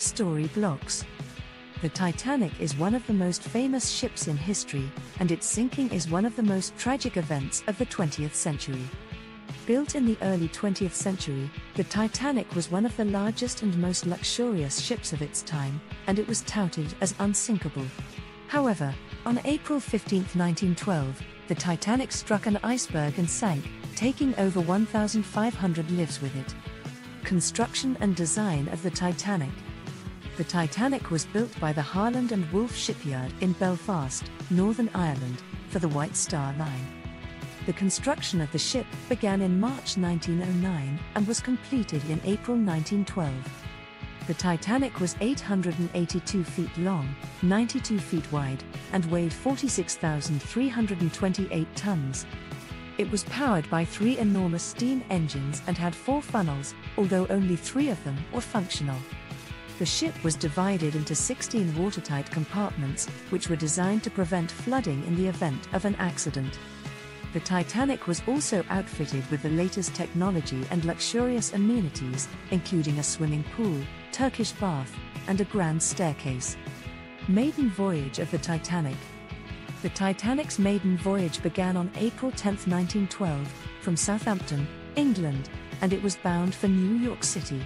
Story blocks. The Titanic is one of the most famous ships in history, and its sinking is one of the most tragic events of the 20th century. Built in the early 20th century, the Titanic was one of the largest and most luxurious ships of its time, and it was touted as unsinkable. However, on April 15, 1912, the Titanic struck an iceberg and sank, taking over 1,500 lives with it. Construction and design of the Titanic. The Titanic was built by the Harland and Wolff shipyard in Belfast, Northern Ireland, for the White Star Line. The construction of the ship began in March 1909 and was completed in April 1912. The Titanic was 882 feet long, 92 feet wide, and weighed 46,328 tons. It was powered by 3 enormous steam engines and had 4 funnels, although only 3 of them were functional. The ship was divided into 16 watertight compartments, which were designed to prevent flooding in the event of an accident. The Titanic was also outfitted with the latest technology and luxurious amenities, including a swimming pool, Turkish bath, and a grand staircase. Maiden voyage of the Titanic. The Titanic's maiden voyage began on April 10, 1912, from Southampton, England, and it was bound for New York City.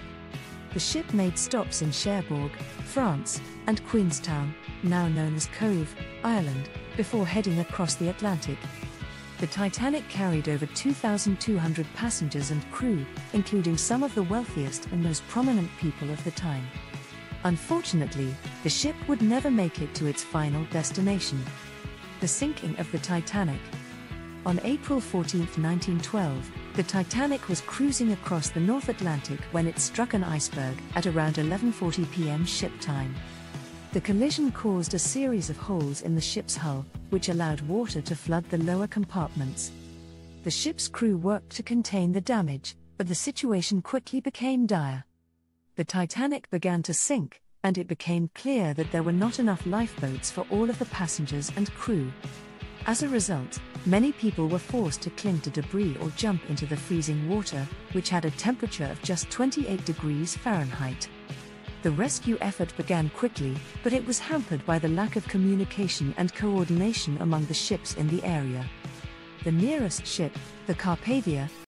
The ship made stops in Cherbourg, France, and Queenstown, now known as Cove, Ireland, before heading across the Atlantic. The Titanic carried over 2,200 passengers and crew, including some of the wealthiest and most prominent people of the time. Unfortunately, the ship would never make it to its final destination. The sinking of the Titanic. On April 14, 1912, the Titanic was cruising across the North Atlantic when it struck an iceberg at around 11:40 p.m. ship time. The collision caused a series of holes in the ship's hull, which allowed water to flood the lower compartments. The ship's crew worked to contain the damage, but the situation quickly became dire. The Titanic began to sink, and it became clear that there were not enough lifeboats for all of the passengers and crew. As a result, many people were forced to cling to debris or jump into the freezing water, which had a temperature of just 28 degrees Fahrenheit. The rescue effort began quickly, but it was hampered by the lack of communication and coordination among the ships in the area. The nearest ship, the Carpathia,